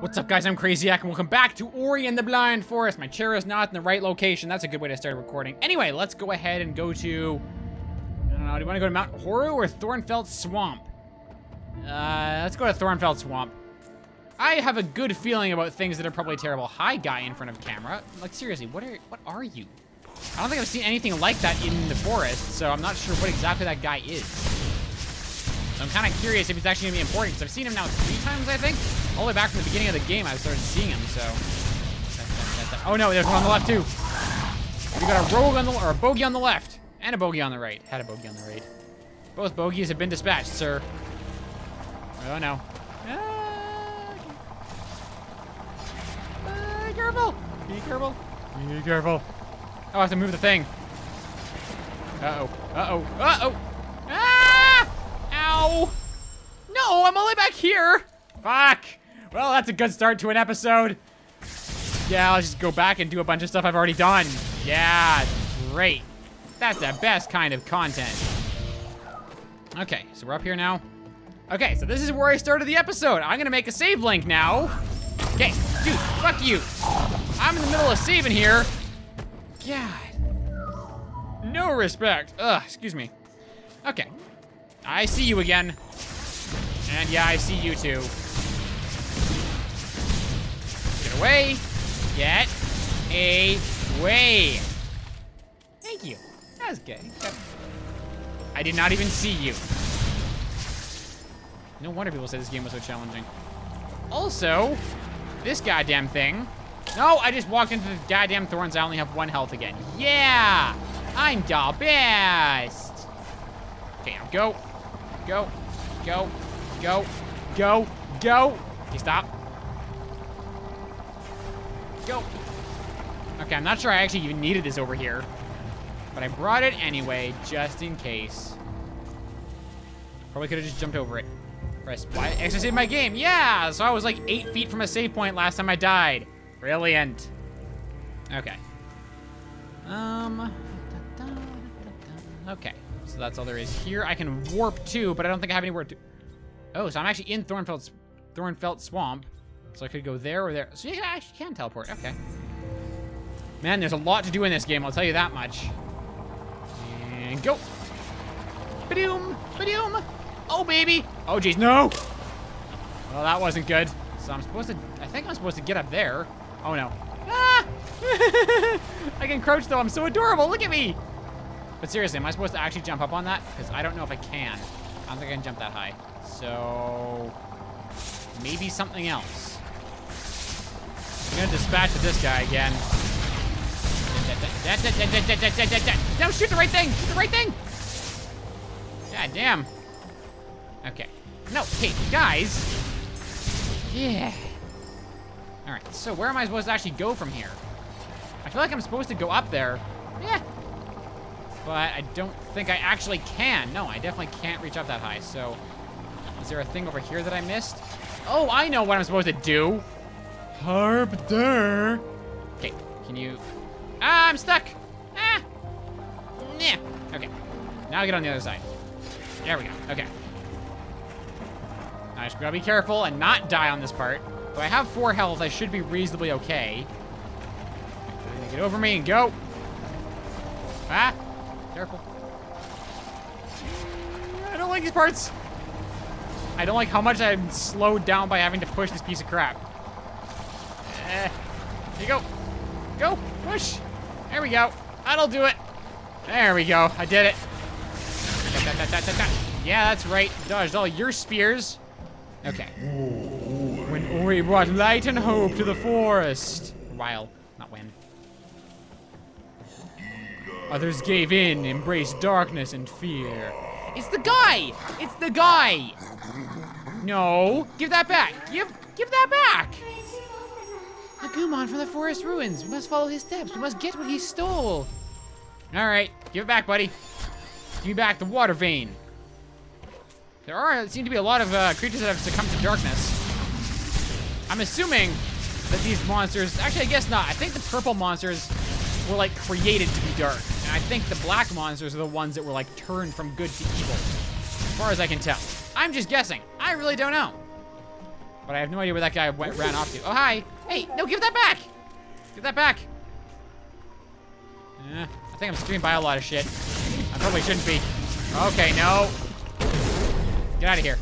What's up, guys? I'm CrazyAck, and welcome back to Ori and the Blind Forest. My chair is not in the right location. That's a good way to start recording. Anyway, let's go ahead and go to... I don't know, do you want to go to Mount Horu or Thornfelt Swamp? Let's go to Thornfelt Swamp. I have a good feeling about things that are probably terrible. Hi, guy in front of camera. Like, seriously, what are you? I don't think I've seen anything like that in the forest, so I'm not sure what exactly that guy is. So I'm kind of curious if it's actually going to be important, because I've seen him now 3 times, I think. All the way back from the beginning of the game, I started seeing him, so... That's oh no, there's one on the left, too. We got a rogue on the... or a bogey on the left. And a bogey on the right. Had a bogey on the right. Both bogeys have been dispatched, sir. Oh no. Be careful! Be careful! Be careful! Oh, I have to move the thing. Uh-oh. Uh-oh. Uh-oh! Ah! Ow! No, I'm all the way back here! Fuck! Well, that's a good start to an episode. Yeah, I'll just go back and do a bunch of stuff I've already done. Yeah, great. That's the best kind of content. Okay, so we're up here now. Okay, so this is where I started the episode. I'm gonna make a save link now. Okay, dude, fuck you. I'm in the middle of saving here. God. No respect. Ugh, excuse me. Okay. I see you again. And yeah, I see you too. Get away. Get away. Thank you. That was good. I did not even see you. No wonder people said this game was so challenging. Also, this goddamn thing. No, I just walked into the goddamn thorns. I only have 1 health again. Yeah, I'm the best. Okay, now go, go, go, go, go, go. Okay, stop. Go. Okay, I'm not sure I actually even needed this over here, but I brought it anyway, just in case. Probably could have just jumped over it. Press Y, exited my game. Yeah, so I was like 8 feet from a save point last time I died. Brilliant. Okay. Okay, so that's all there is here. I can warp too, but I don't think I have anywhere to... Oh, so I'm actually in Thornfelt Swamp. So I could go there or there. So yeah, I actually can teleport, okay. Man, there's a lot to do in this game, I'll tell you that much. And go. Ba-doom, ba-doom. Oh, baby. Oh, jeez, no. Well, that wasn't good. So I'm supposed to, I think I'm supposed to get up there. Oh, no. Ah! I can crouch, though. I'm so adorable. Look at me. But seriously, am I supposed to actually jump up on that? Because I don't know if I can. I don't think I can jump that high. So, maybe something else. I'm going to dispatch this guy again. No, shoot the right thing. Shoot the right thing. God damn. Okay. No, hey, guys. Yeah. All right, so where am I supposed to actually go from here? I feel like I'm supposed to go up there. Yeah. But I don't think I actually can. No, I definitely can't reach up that high. So is there a thing over here that I missed? Oh, I know what I'm supposed to do. Harp there. Okay, can you... Ah, I'm stuck. Ah. Yeah. Okay. Now I get on the other side. There we go. Okay. I just gotta be careful and not die on this part. Though I have 4 health, I should be reasonably okay. Get over me and go. Ah, careful. I don't like these parts. I don't like how much I'm slowed down by having to push this piece of crap. There you go. Go, push. There we go. That'll do it. There we go. I did it. Yeah, that's right. Dodged all your spears. Okay. When Ori brought light and hope to the forest. While, not when. Others gave in, embraced darkness and fear. It's the guy! It's the guy! No, give that back. Give that back! A Agumon from the forest ruins. We must follow his steps. We must get what he stole. All right, give it back, buddy. Give me back the water vein. There seem to be a lot of creatures that have succumbed to darkness. I'm assuming that these monsters, actually I guess not. I think the purple monsters were like created to be dark. And I think the black monsters are the ones that were like turned from good to evil, as far as I can tell. I'm just guessing, I really don't know. But I have no idea where that guy ran off to. Oh, hi. Hey, no, give that back. Give that back. I think I'm screaming by a lot of shit. I probably shouldn't be. Okay, no. Get out of here.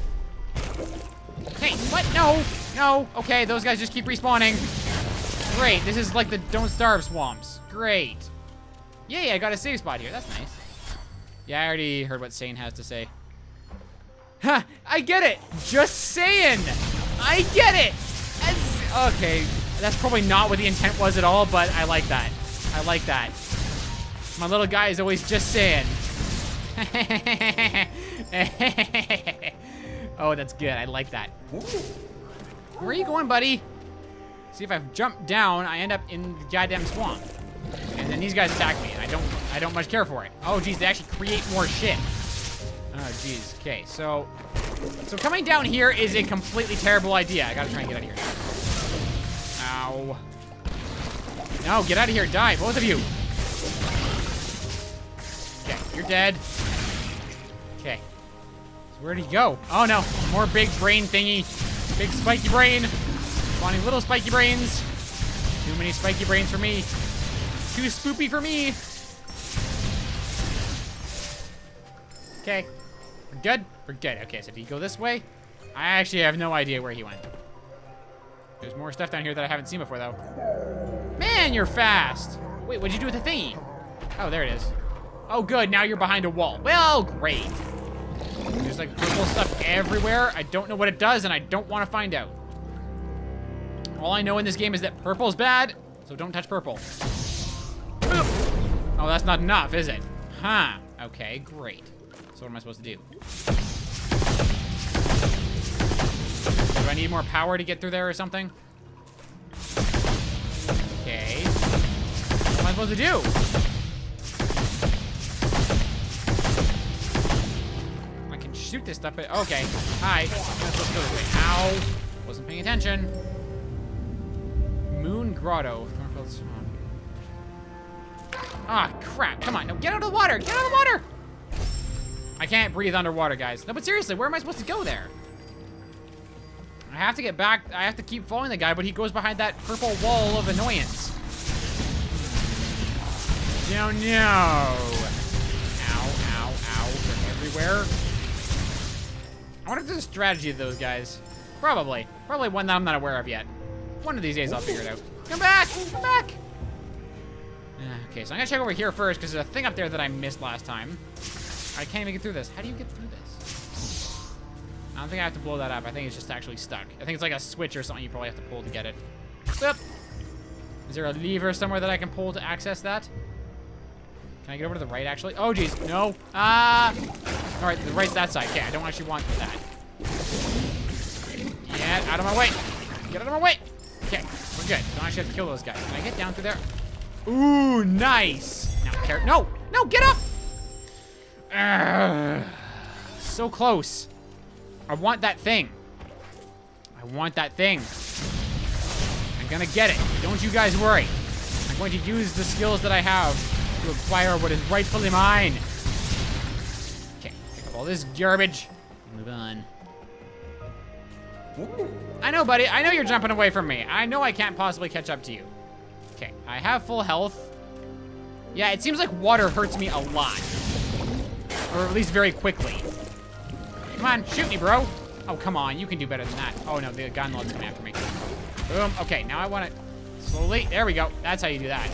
Hey, what? No. No. Okay, those guys just keep respawning. Great. This is like the Don't Starve swamps. Great. Yay, I got a save spot here. That's nice. Yeah, I already heard what Sane has to say. Ha! I get it! Just saying! I get it! Okay, that's probably not what the intent was at all, but I like that. I like that. My little guy is always just saying. Oh, that's good. I like that. Where are you going, buddy? See, if I jump down, I end up in the goddamn swamp. And then these guys attack me, and I don't much care for it. Oh, geez, they actually create more shit. Oh, geez. Okay, so coming down here is a completely terrible idea. I gotta try and get out of here. Ow. No, get out of here. Die, both of you. Okay, you're dead. Okay. So where'd he go? Oh, no. More big brain thingy. Big spiky brain. Spawning little spiky brains. Too many spiky brains for me. Too spoopy for me. Okay. We're good? We're good. Okay, so did he go this way? I actually have no idea where he went. There's more stuff down here that I haven't seen before, though. Man, you're fast! Wait, what'd you do with the thingy? Oh, there it is. Oh, good. Now you're behind a wall. Well, great. There's, like, purple stuff everywhere. I don't know what it does, and I don't want to find out. All I know in this game is that purple's bad, so don't touch purple. Oh, that's not enough, is it? Huh. Okay, great. So what am I supposed to do? Do I need more power to get through there or something? Okay. What am I supposed to do? I can shoot this stuff, but okay. Hi. I'm supposed to go this way. Ow. Wasn't paying attention. Moon Grotto. Thornfelt Swamp. Ah, crap. Come on. No, get out of the water. Get out of the water. I can't breathe underwater, guys. No, but seriously, where am I supposed to go there? I have to get back. I have to keep following the guy, but he goes behind that purple wall of annoyance. No, no. Ow, ow, ow. They're everywhere. I wonder if there's a strategy of those guys. Probably. Probably one that I'm not aware of yet. One of these days I'll figure it out. Come back! Come back! Okay, so I'm gonna check over here first, because there's a thing up there that I missed last time. I can't even get through this. How do you get through this? I don't think I have to blow that up. I think it's just actually stuck. I think it's like a switch or something you probably have to pull to get it. Oop. Is there a lever somewhere that I can pull to access that? Can I get over to the right, actually? Oh, geez. No. All right, the right's that side. Okay, I don't actually want that. Get out of my way. Get out of my way. Okay, we're good. Don't actually have to kill those guys. Can I get down through there? Ooh, nice. Now, no. No, get up. So close. I want that thing. I want that thing. I'm gonna get it. Don't you guys worry. I'm going to use the skills that I have to acquire what is rightfully mine. Okay, pick up all this garbage. Move on. I know, buddy. I know you're jumping away from me. I know I can't possibly catch up to you. Okay, I have full health. Yeah, it seems like water hurts me a lot. Or at least very quickly. Come on, shoot me, bro. Oh, come on. You can do better than that. Oh, no, the gunload's coming after me. Boom. Okay, now I want to slowly. There we go. That's how you do that.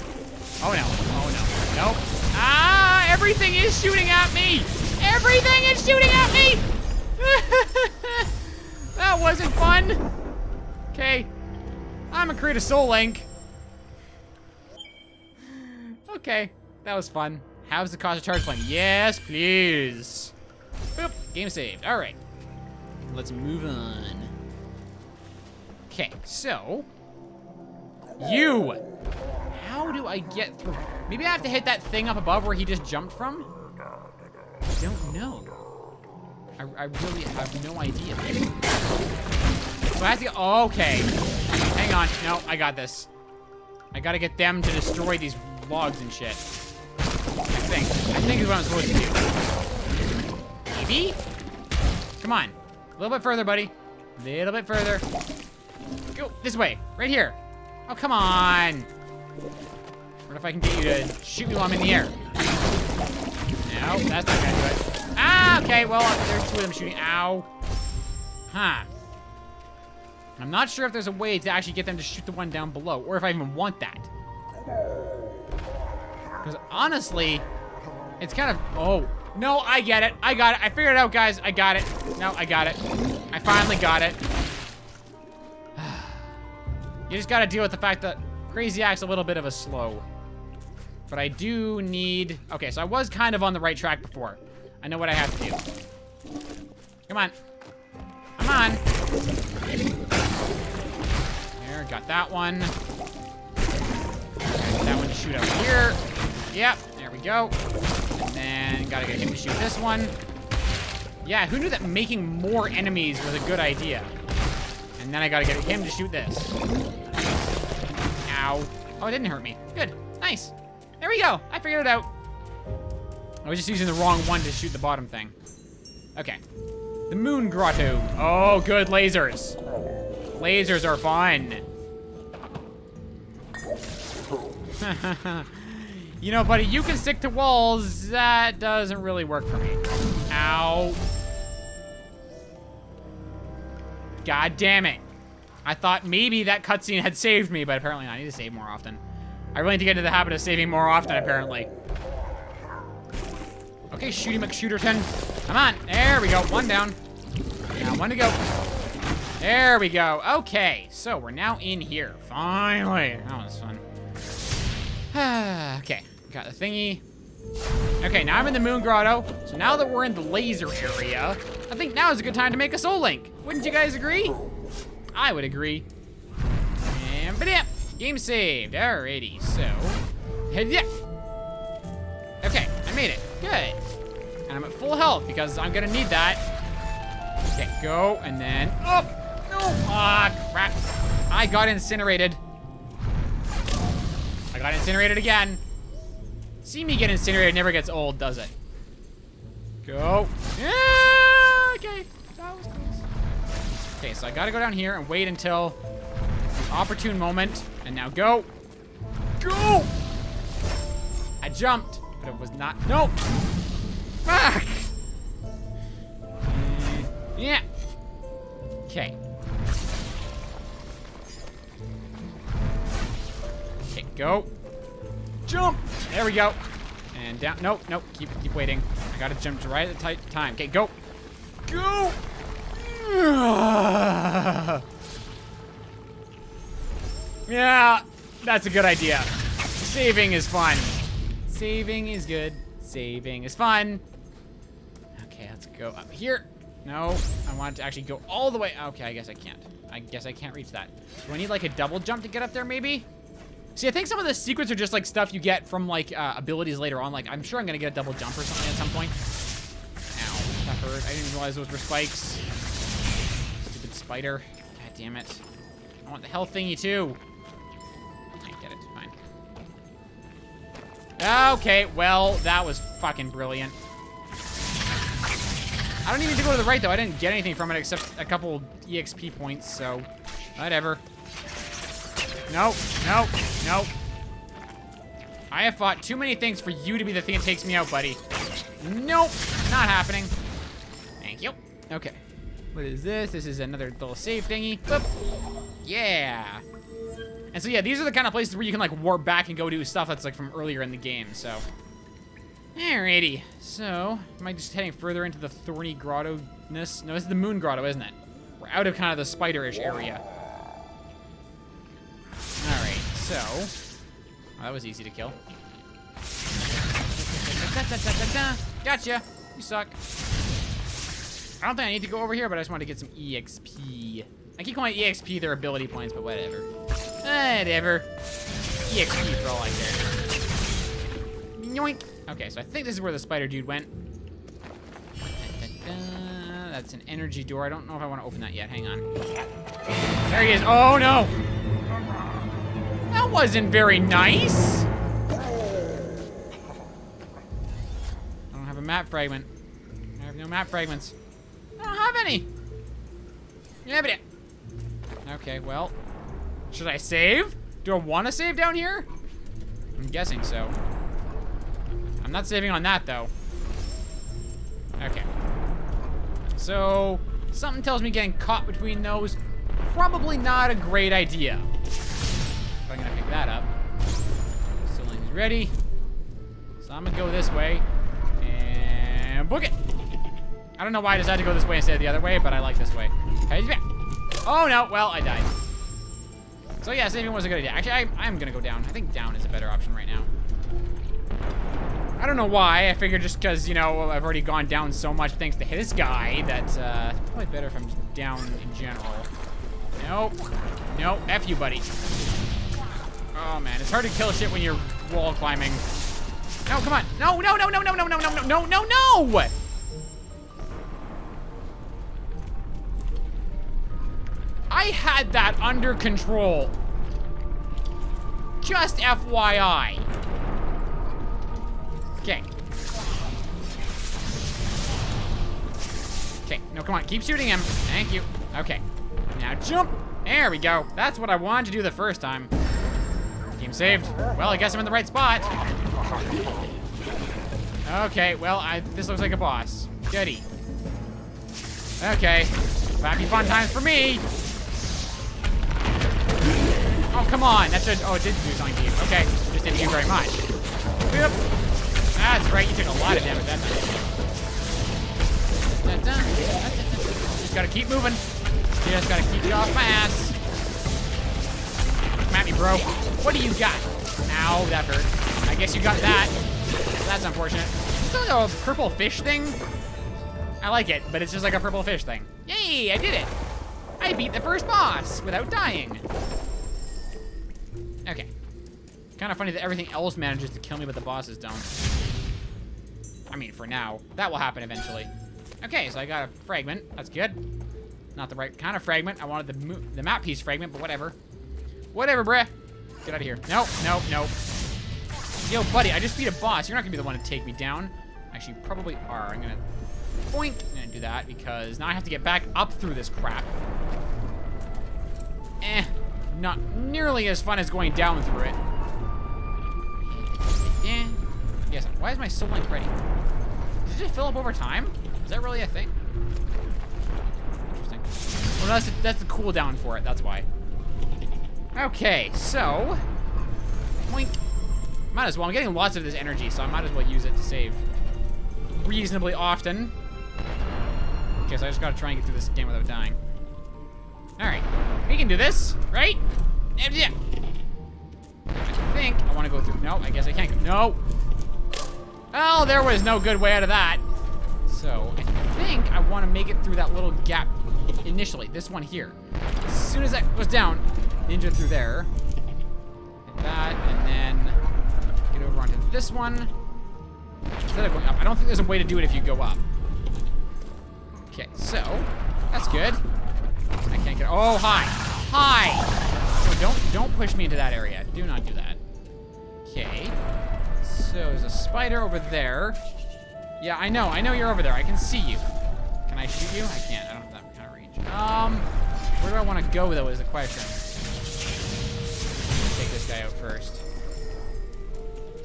Oh, no. Oh, no. Nope. Ah, everything is shooting at me. Everything is shooting at me. That wasn't fun. Okay. I'm a creative soul link. Okay. That was fun. How's the cost of charge plan? Yes, please. Boop. Game saved. All right. Let's move on. Okay, so. You. How do I get through? Maybe I have to hit that thing up above where he just jumped from? I don't know. I really have no idea. So I have to get. Oh, okay. Hang on. No, I got this. I got to get them to destroy these logs and shit. I think is what I'm supposed to do. Maybe? Come on. A little bit further, buddy. A little bit further. Go this way. Right here. Oh, come on. What if I can get you to shoot me while I'm in the air? No, that's not gonna do it. Ah, okay, well, there's two of them shooting. Ow. Huh. I'm not sure if there's a way to actually get them to shoot the one down below, or if I even want that. Because honestly, it's kind of... Oh, no, I get it. I got it. I figured it out, guys. I got it. No, I got it. I finally got it. You just got to deal with the fact that Crazy Axe a little bit of a slow. But I do need... Okay, so I was kind of on the right track before. I know what I have to do. Come on. Come on. There, got that one. Got that one to shoot over here. Yep, there we go. And then gotta get him to shoot this one. Yeah, who knew that making more enemies was a good idea? And then I gotta get him to shoot this. Ow. Oh, it didn't hurt me. Good. Nice. There we go. I figured it out. I was just using the wrong one to shoot the bottom thing. Okay. The Moon Grotto. Oh, good lasers. Lasers are fun. You know, buddy, you can stick to walls. That doesn't really work for me. Ow. God damn it. I thought maybe that cutscene had saved me, but apparently not. I need to save more often. I really need to get into the habit of saving more often, apparently. Okay, shooty McShooterton. Come on. There we go. One down. Now one to go. There we go. Okay, so we're now in here. Finally. That was fun. Okay, got the thingy. Okay, now I'm in the Moon Grotto. So now that we're in the laser area, I think now is a good time to make a soul link. Wouldn't you guys agree? I would agree. And ba-dip. Game saved. Alrighty, so. Yeah. Okay, I made it. Good. And I'm at full health because I'm gonna need that. Okay, go, and then up. No, ah, crap. I got incinerated. I got incinerated again. See me get incinerated never gets old, does it? Go. Yeah, okay, that was close. Okay, so I gotta go down here and wait until an opportune moment. And now go. Go! I jumped. But it was not. Nope. Fuck. Yeah. Okay. Okay. Go. Jump. There we go. And down. Nope. Nope. Keep waiting. I gotta jump right at the time. Okay. Go. Go. Yeah. That's a good idea. Saving is fun. Saving is good. Saving is fun. Okay, let's go up here. No, I wanted to actually go all the way. Okay, I guess I can't. I guess I can't reach that. Do I need like a double jump to get up there maybe? See, I think some of the secrets are just like stuff you get from like abilities later on. Like, I'm sure I'm gonna get a double jump or something at some point. Ow, that hurt. I didn't realize those were spikes. Stupid spider. God damn it. I want the health thingy too. Okay, well, that was fucking brilliant. I don't even need to go to the right, though. I didn't get anything from it except a couple EXP points, so whatever. Nope, nope, nope. I have fought too many things for you to be the thing that takes me out, buddy. Nope, not happening. Thank you. Okay. What is this? This is another little save thingy. Boop. Yeah. And so, yeah, these are the kind of places where you can, like, warp back and go do stuff that's, like, from earlier in the game, so. Alrighty. So, am I just heading further into the thorny grotto-ness? No, this is the Moon Grotto, isn't it? We're out of kind of the spider-ish area. Alright, so. Oh, that was easy to kill. Gotcha. You suck. I don't think I need to go over here, but I just wanted to get some EXP. I keep calling it EXP their ability points, but whatever. Whatever. EXP for all I care. Yoink. Okay, so I think this is where the spider dude went. That's an energy door. I don't know if I want to open that yet. Hang on. There he is. Oh, no. That wasn't very nice. I don't have a map fragment. I have no map fragments. I don't have any. Yeah, but... Okay, well... Should I save? Do I want to save down here? I'm guessing so. I'm not saving on that, though. Okay. So, something tells me getting caught between those, probably not a great idea. If I'm gonna pick that up. So, he's ready. So, I'm gonna go this way. And book it. I don't know why I decided to go this way instead of the other way, but I like this way. Oh, no. Well, I died. So, yeah, saving was a good idea. Actually, I'm gonna go down. I think down is a better option right now. I don't know why. I figured just because, you know, I've already gone down so much thanks to this guy that it's probably better if I'm just down in general. Nope. Nope. F you, buddy. Oh, man. It's hard to kill shit when you're wall climbing. No, come on. No, no, no, no, no, no, no, no, no, no, no! I had that under control. Just FYI. Okay. Okay, no, come on, keep shooting him. Thank you. Okay, now jump. There we go. That's what I wanted to do the first time. Game saved. Well, I guess I'm in the right spot. Okay, well, this looks like a boss. Goody. Okay, happy fun times for me. Oh, come on. That should... Oh, it did do something to you. Okay. Just didn't do very much. Yep. That's right. You took a lot of damage that time. Just gotta keep moving. Just gotta keep it off my ass. Come at me, bro. What do you got? Ow, that hurt. I guess you got that. That's unfortunate. It's like a purple fish thing. I like it, but it's just like a purple fish thing. Yay, I did it. I beat the first boss without dying. Okay. Kind of funny that everything else manages to kill me, but the bosses don't. I mean, for now. That will happen eventually. Okay, so I got a fragment. That's good. Not the right kind of fragment. I wanted the map piece fragment, but whatever. Whatever, bruh. Get out of here. Nope, nope, nope. Yo, buddy, I just beat a boss. You're not going to be the one to take me down. Actually, you probably are. I'm going to boink. I'm going to do that because now I have to get back up through this crap. Eh. Not nearly as fun as going down through it. Yeah. Yes. Why is my soul link ready? Does it just fill up over time? Is that really a thing? Interesting. Well, that's the cooldown for it. That's why. Okay. So. Link. Might as well. I'm getting lots of this energy, so I might as well use it to save reasonably often. Okay. So I just gotta try and get through this game without dying. All right, we can do this, right? Yeah. I think I want to go through. No, I guess I can't go. No. Oh, there was no good way out of that. So I think I want to make it through that little gap initially. This one here. As soon as that goes down, ninja through there. Hit that, and then get over onto this one. Instead of going up, I don't think there's a way to do it if you go up. Okay, so that's good. I can't get. Oh, hi, hi. So don't push me into that area. Do not do that. Okay. So there's a spider over there. Yeah, I know you're over there. I can see you. Can I shoot you? I can't. I don't have that kind of range. Where do I want to go though? Is the question. Let's take this guy out first.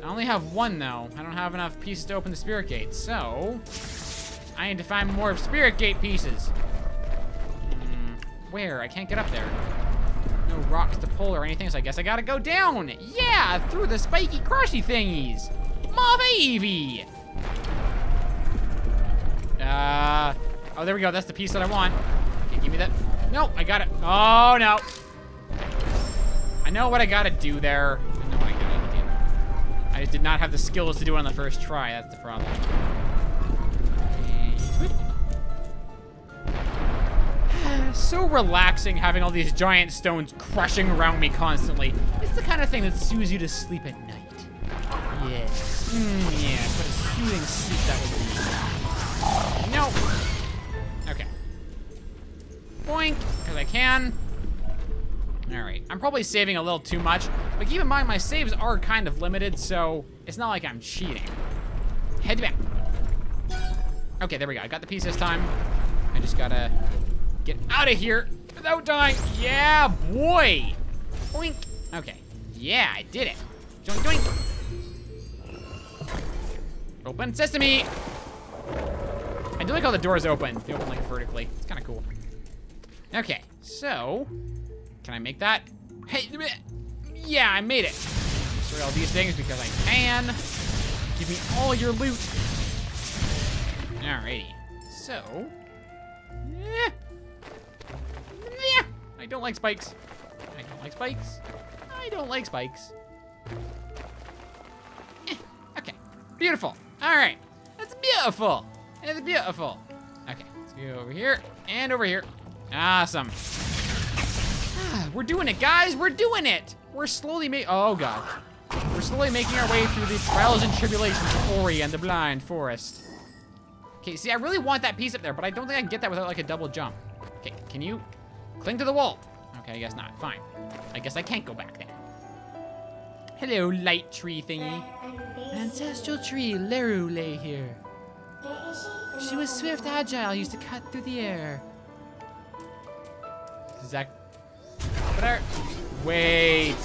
I only have one though. I don't have enough pieces to open the spirit gate, so I need to find more spirit gate pieces. Where? I can't get up there. No rocks to pull or anything, so I guess I gotta go down. Yeah, through the spiky, crushy thingies. My baby. Oh, there we go. That's the piece that I want. Okay, give me that. No, I got it. Oh, no. I know what I gotta do there. I know what I gotta do. I just did not have the skills to do it on the first try. That's the problem. So relaxing having all these giant stones crushing around me constantly. It's the kind of thing that soothes you to sleep at night. Yes. Yeah, what a soothing sleep that would be. No. Okay. Boink, because I can. Alright, I'm probably saving a little too much, but keep in mind my saves are kind of limited, so it's not like I'm cheating. Head back. Okay, there we go. I got the piece this time. I just gotta... Get out of here without dying. Yeah, boy. Boink. Okay. Yeah, I did it. Joink, joink. Open sesame. I do like how the doors open. They open like vertically. It's kind of cool. Okay, so can I make that? Hey, yeah, I made it. Destroy all these things because I can. Give me all your loot. Alrighty. So, yeah. I don't like spikes. I don't like spikes. I don't like spikes. Okay, beautiful. All right, that's beautiful. It's beautiful. Okay, let's go over here and over here. Awesome. We're doing it, guys. We're doing it. We're slowly making our way through the trials and tribulations of Ori and the Blind Forest. Okay, see, I really want that piece up there, but I don't think I can get that without like a double jump. Okay, can you cling to the wall? Okay, I guess not. Fine. I guess I can't go back there. Hello, light tree thingy. Ancestral tree Leru lay here. She was swift, agile, used to cut through the air. Zach. Wait. Is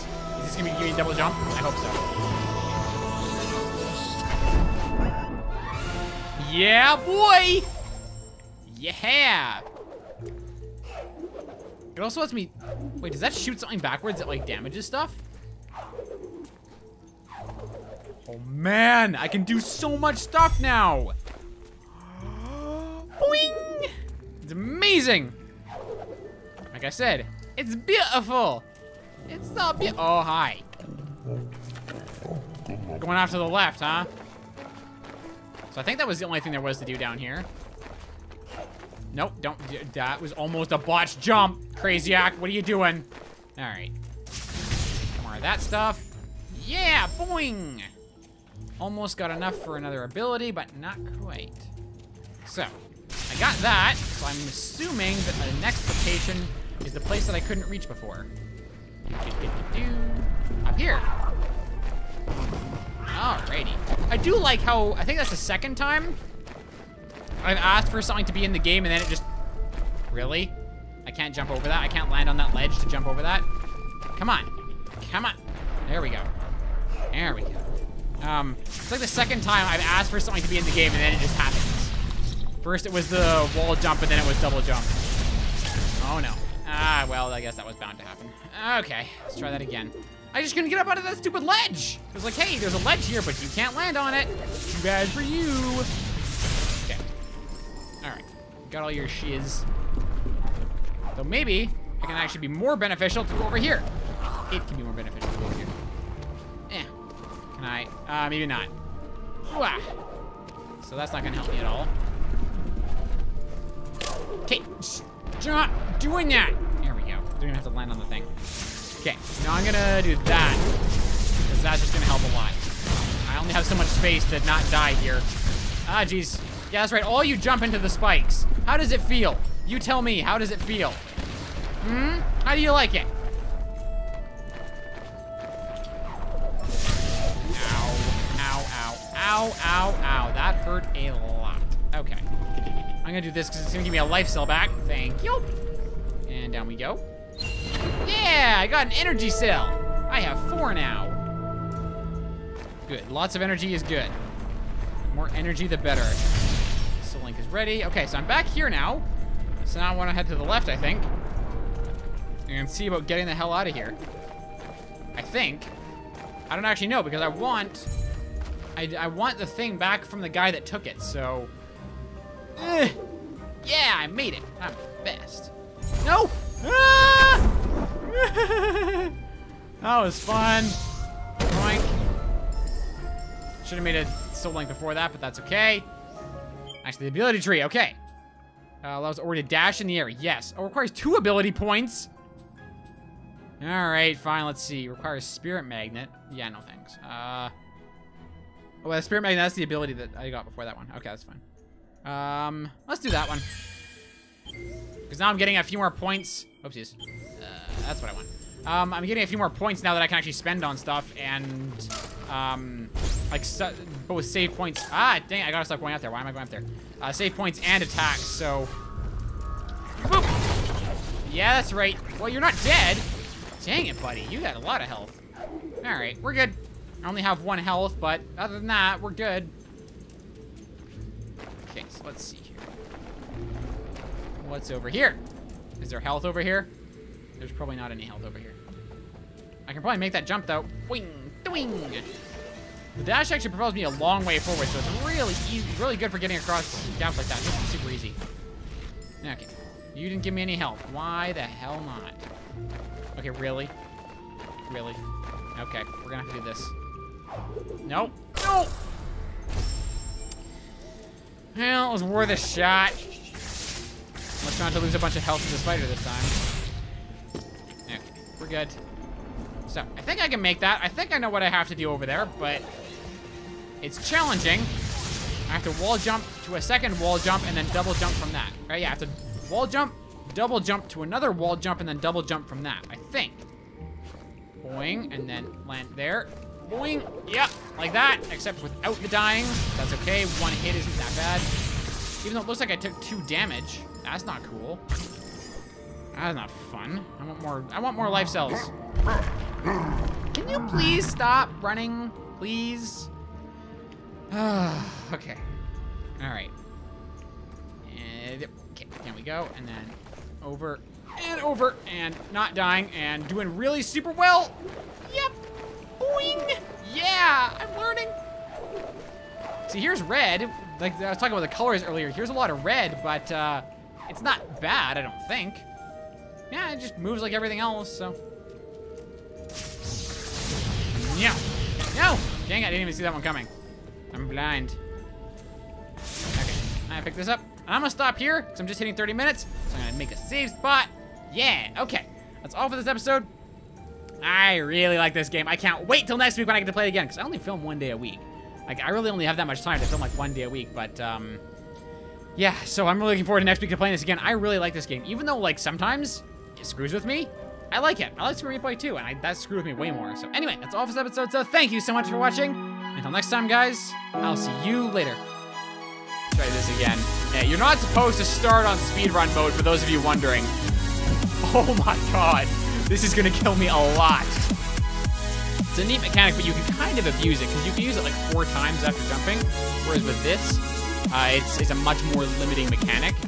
this gonna be giving a double jump? I hope so. Yeah, boy! Yeah! It also lets me. Wait, does that shoot something backwards that like damages stuff? Oh man, I can do so much stuff now! Boing! It's amazing! Like I said, it's beautiful! It's so beautiful. Oh, hi. Going off to the left, huh? So I think that was the only thing there was to do down here. Nope, don't. That was almost a botched jump. Crazy act, what are you doing? All right. More of that stuff. Yeah, boing! Almost got enough for another ability, but not quite. So, I got that, so I'm assuming that the next location is the place that I couldn't reach before. Up here. Alrighty. I do like how, I think that's the second time I've asked for something to be in the game and then it just, really? I can't jump over that? I can't land on that ledge to jump over that? Come on. Come on. There we go. There we go. It's like the second time I've asked for something to be in the game and then it just happens. First it was the wall jump, and then it was double jump. Oh no. Ah, well, I guess that was bound to happen. Okay, let's try that again. I just couldn't get up out of that stupid ledge. It was like, hey, there's a ledge here, but you can't land on it. Too bad for you. Okay. All right, got all your shiz. So maybe it can actually be more beneficial to go over here. It can be more beneficial to go over here. Eh, can I? Maybe not. Wah. So that's not gonna help me at all. Okay, stop doing that. There we go. Don't even have to land on the thing. Okay, now I'm gonna do that, because that's just gonna help a lot. I only have so much space to not die here. Ah, jeez. Yeah, that's right. All you jump into the spikes. How does it feel? You tell me, how does it feel? Hmm? How do you like it? Ow, ow, ow, ow, ow, ow. That hurt a lot. Okay. I'm gonna do this because it's gonna give me a life cell back. Thank you. And down we go. Yeah, I got an energy cell. I have 4 now. Good, lots of energy is good. The more energy, the better. So Link is ready. Okay, so I'm back here now. So now I wanna head to the left, I think. And see about getting the hell out of here. I think. I don't actually know because I want the thing back from the guy that took it, so. Yeah, I made it. I'm the best. No! Ah! That was fun. Boink. Should have made a Soul Link before that, but that's okay. Actually, the ability tree, okay. Allows Ori to dash in the air, yes. Oh, requires 2 ability points. All right, fine, let's see. Requires Spirit Magnet. Yeah, no thanks. Oh, well, Spirit Magnet, that's the ability that I got before that one. Okay, that's fine. Let's do that one. Because now I'm getting a few more points. Oopsies. That's what I want. I'm getting a few more points now that I can actually spend on stuff and, like, both save points. Ah, dang it, I gotta stop going out there. Why am I going up there? Save points and attacks, so. Boop. Yeah, that's right. Well, you're not dead. Dang it, buddy. You got a lot of health. Alright, we're good. I only have 1 health, but other than that, we're good. Okay, so let's see here. What's over here? Is there health over here? There's probably not any health over here. I can probably make that jump, though. Wing! Doing! The dash actually propels me a long way forward, so it's really easy, really good for getting across gaps like that. This is super easy. Okay. You didn't give me any help. Why the hell not? Okay, really? Really? Okay, we're gonna have to do this. Nope. No! Well, it was worth a shot. Let's try not to lose a bunch of health to the spider this time. Okay, we're good. So, I think I can make that. I think I know what I have to do over there, but it's challenging. I have to wall jump to a second wall jump and then double jump from that. Right? Yeah, I have to wall jump, double jump to another wall jump, and then double jump from that, I think. Boing, and then land there. Boing, yep, like that, except without the dying. That's okay, 1 hit isn't that bad. Even though it looks like I took 2 damage. That's not cool. That's not fun. I want more life cells. Can you please stop running? Please? Okay. Alright. And, okay, there we go. And then over and over and not dying and doing really super well. Yep. Boing. Yeah, I'm learning. See, here's red. Like, I was talking about the colors earlier. Here's a lot of red, but it's not bad, I don't think. Yeah, it just moves like everything else, so. Yeah. No! Dang it, I didn't even see that one coming. I'm blind. Okay, I pick this up. And I'm gonna stop here, because I'm just hitting 30 minutes. So I'm gonna make a save spot. Yeah, okay. That's all for this episode. I really like this game. I can't wait till next week when I get to play it again, because I only film 1 day a week. Like, I really only have that much time to film, like, 1 day a week, but, yeah, so I'm really looking forward to next week to playing this again. I really like this game. Even though, like, sometimes it screws with me, I like it. I like Screw Replay too, and that screwed with me way more. So anyway, that's all for this episode, so thank you so much for watching. Until next time, guys, I'll see you later. Try this again. Hey, you're not supposed to start on speedrun mode, for those of you wondering. Oh my god, this is gonna kill me a lot. It's a neat mechanic, but you can kind of abuse it, because you can use it like 4 times after jumping, whereas with this, it's a much more limiting mechanic.